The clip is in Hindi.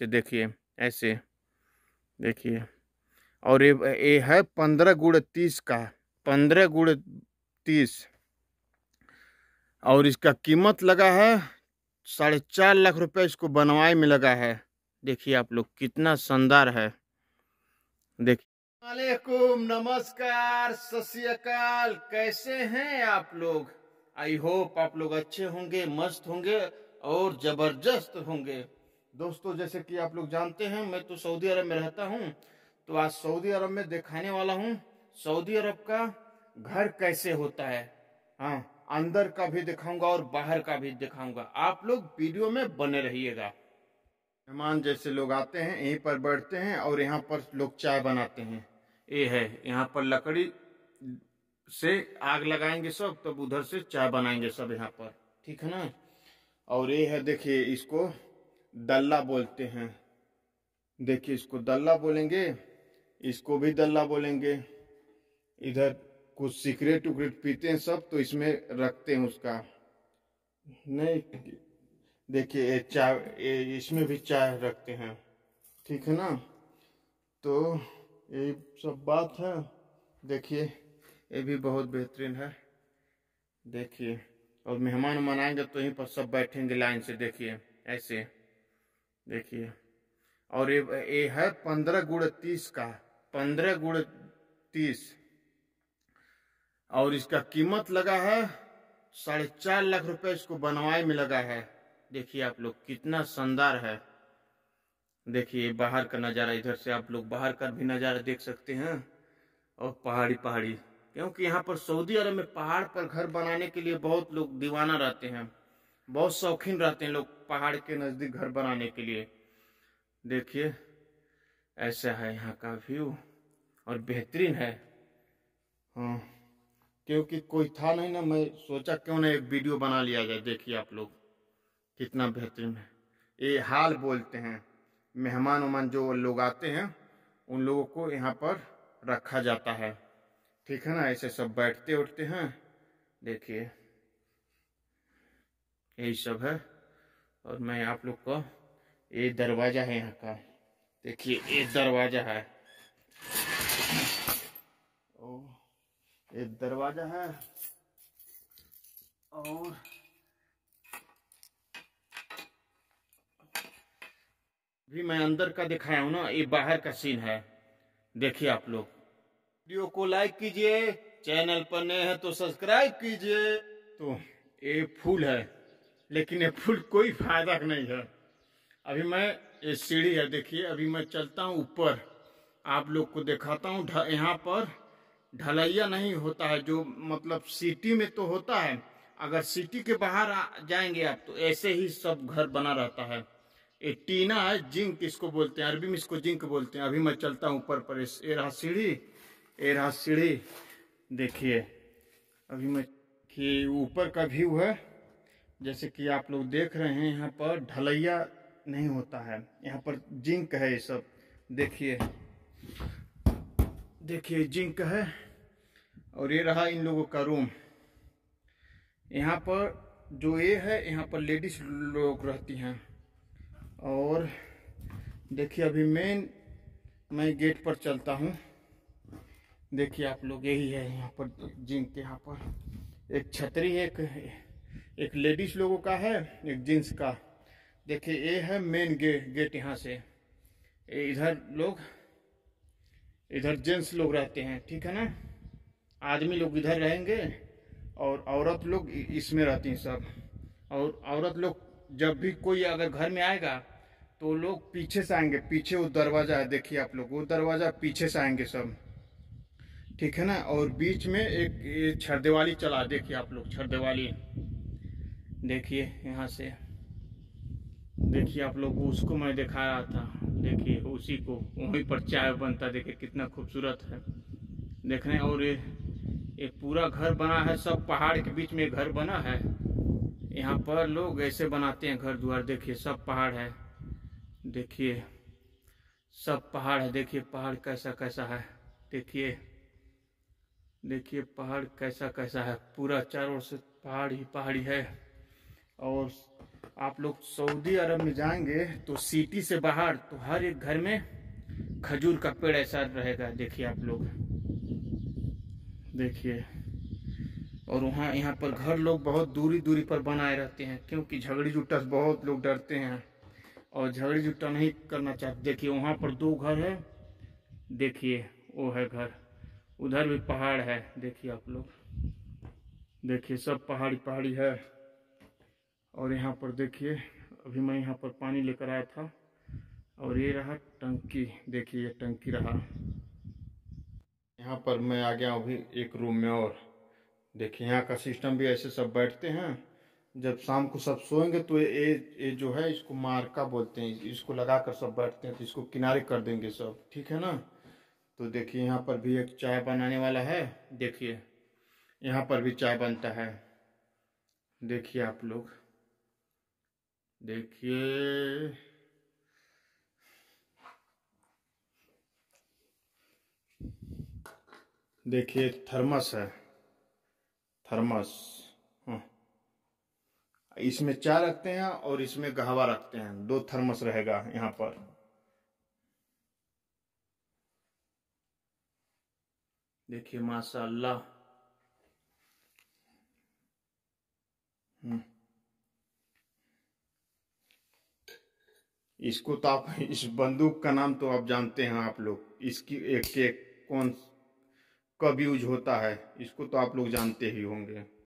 तो देखिए ऐसे देखिए, और ये है 15 गुणा 30 का, 15 गुणा 30, और इसका कीमत लगा है 4.5 लाख रुपए, इसको बनवाए में लगा है। देखिए आप लोग कितना शानदार है। देखिए वालेकुम, नमस्कार, सत श्री अकाल, कैसे हैं आप लोग? आई होप आप लोग अच्छे होंगे, मस्त होंगे और जबरदस्त होंगे। दोस्तों जैसे कि आप लोग जानते हैं, मैं तो सऊदी अरब में रहता हूं, तो आज सऊदी अरब में दिखाने वाला हूं सऊदी अरब का घर कैसे होता है। हाँ, अंदर का भी दिखाऊंगा और बाहर का भी दिखाऊंगा, आप लोग वीडियो में बने रहिएगा। मेहमान जैसे लोग आते हैं, यहीं पर बैठते हैं और यहाँ पर लोग चाय बनाते हैं। ये है, यहाँ पर लकड़ी से आग लगाएंगे सब, तब उधर से चाय बनाएंगे सब यहाँ पर, ठीक है ना। और ये है देखिए, इसको दल्ला बोलते हैं। देखिए इसको दल्ला बोलेंगे, इसको भी दल्ला बोलेंगे। इधर कुछ सिगरेट उगरेट पीते हैं सब, तो इसमें रखते हैं उसका। नहीं देखिए चाय, इसमें भी चाय रखते हैं, ठीक है ना। तो ये सब बात है। देखिए ये भी बहुत बेहतरीन है, देखिए। और मेहमान मनाएंगे तो यहीं पर सब बैठेंगे लाइन से, देखिए ऐसे देखिए। और ये है 15 गुणा 30 का, 15 गुणा 30, और इसका कीमत लगा है 4.5 लाख रुपए, इसको बनवाए में लगा है। देखिए आप लोग कितना शानदार है। देखिए बाहर का नज़ारा, इधर से आप लोग बाहर का भी नज़ारा देख सकते हैं। और पहाड़ी पहाड़ी, क्योंकि यहाँ पर सऊदी अरब में पहाड़ पर घर बनाने के लिए बहुत लोग दीवाना रहते हैं, बहुत शौकीन रहते हैं लोग पहाड़ के नज़दीक घर बनाने के लिए। देखिए ऐसा है यहाँ का व्यू, और बेहतरीन है। हाँ, क्योंकि कोई था नहीं ना, मैं सोचा क्यों ना एक वीडियो बना लिया जाए। देखिए आप लोग कितना बेहतरीन है। ये हाल बोलते हैं, मेहमान उमान जो लोग आते हैं उन लोगों को यहाँ पर रखा जाता है, ठीक है ना। ऐसे सब बैठते उठते हैं, देखिए यही सब है। और मैं आप लोग को, ये दरवाजा है यहाँ का, देखिए ये दरवाजा है, ओ ये दरवाजा है। और भी मैं अंदर का दिखाया हूँ ना, ये बाहर का सीन है। देखिए आप लोग वीडियो को लाइक कीजिए, चैनल पर नए हैं तो सब्सक्राइब कीजिए। तो ये फूल है, लेकिन ये फूल कोई फायदा नहीं है। अभी मैं, ये सीढ़ी है देखिए, अभी मैं चलता हूँ ऊपर, आप लोग को दिखाता हूँ। यहाँ पर ढलैया नहीं होता है, जो मतलब सिटी में तो होता है, अगर सिटी के बाहर जाएंगे आप तो ऐसे ही सब घर बना रहता है। ये टीना है, जिंक इसको बोलते हैं, अरबी में इसको जिंक बोलते हैं। अभी मैं चलता हूँ ऊपर पर, ये रहा सीढ़ी, ये रहा सीढ़ी, देखिए अभी मैं कि ऊपर का व्यू है। जैसे कि आप लोग देख रहे हैं, यहाँ पर ढलैया नहीं होता है, यहाँ पर जिंक है ये सब। देखिए देखिए जिंक है। और ये रहा इन लोगों का रूम, यहाँ पर जो ये है, यहाँ पर लेडीज लोग रहती हैं। और देखिए अभी मैं गेट पर चलता हूँ। देखिए आप लोग यही है, यहाँ पर जिंक, यहाँ पर एक छतरी, एक लेडीज लोगों का है, एक जेंट्स का। देखिए ये है मेन गेट, यहाँ से इधर लोग, इधर जेंट्स लोग रहते हैं, ठीक है ना। आदमी लोग इधर रहेंगे और औरत लोग इसमें रहती हैं सब। और औरत लोग जब भी कोई अगर घर में आएगा तो लोग पीछे से आएंगे, पीछे वो दरवाज़ा है, देखिए आप लोग वो दरवाज़ा, पीछे से आएंगे सब, ठीक है ना। और बीच में एक छरदेवाली चला, देखिए आप लोग छरदेवाली, देखिए यहाँ से, देखिए आप लोग उसको मैं दिखा रहा था, देखिए उसी को, वहीं पर चाय बनता, देखिए कितना खूबसूरत है देखने। और ये पूरा घर बना है, सब पहाड़ के बीच में घर बना है। यहाँ पर लोग ऐसे बनाते हैं घर द्वार, देखिए सब पहाड़ है, देखिए सब पहाड़ है, देखिए पहाड़ कैसा कैसा है, देखिए देखिए पहाड़ कैसा कैसा है, पूरा चारों ओर से पहाड़ ही पहाड़ी है। और आप लोग सऊदी अरब में जाएंगे तो सिटी से बाहर तो हर एक घर में खजूर का पेड़ ऐसा रहेगा। देखिए आप लोग, देखिए। और वहाँ यहाँ पर घर लोग बहुत दूरी दूरी पर बनाए रहते हैं, क्योंकि झगड़ी जुट्टा से बहुत लोग डरते हैं और झगड़ी जुट्टा नहीं करना चाहते। देखिए वहाँ पर दो घर है, देखिए वो है घर, उधर भी पहाड़ है। देखिए आप लोग, देखिए सब पहाड़ी पहाड़ी है। और यहाँ पर देखिए, अभी मैं यहाँ पर पानी लेकर आया था। और ये रहा टंकी, देखिए ये टंकी रहा। यहाँ पर मैं आ गया अभी एक रूम में। और देखिए यहाँ का सिस्टम भी ऐसे सब बैठते हैं, जब शाम को सब सोएंगे तो ये जो है इसको मार्का बोलते हैं, इसको लगा कर सब बैठते हैं, तो इसको किनारे कर देंगे सब, ठीक है ना। तो देखिए यहाँ पर भी एक चाय बनाने वाला है, देखिए यहाँ पर भी चाय बनता है। देखिए आप लोग, देखिए देखिए थर्मस है, थर्मस। हाँ, इसमें चाय रखते हैं और इसमें कहवा रखते हैं, दो थर्मस रहेगा यहाँ पर। देखिए माशाल्लाह। इसको तो आप, इस बंदूक का नाम तो आप जानते हैं आप लोग, इसकी एक कौन कब यूज होता है इसको तो आप लोग जानते ही होंगे।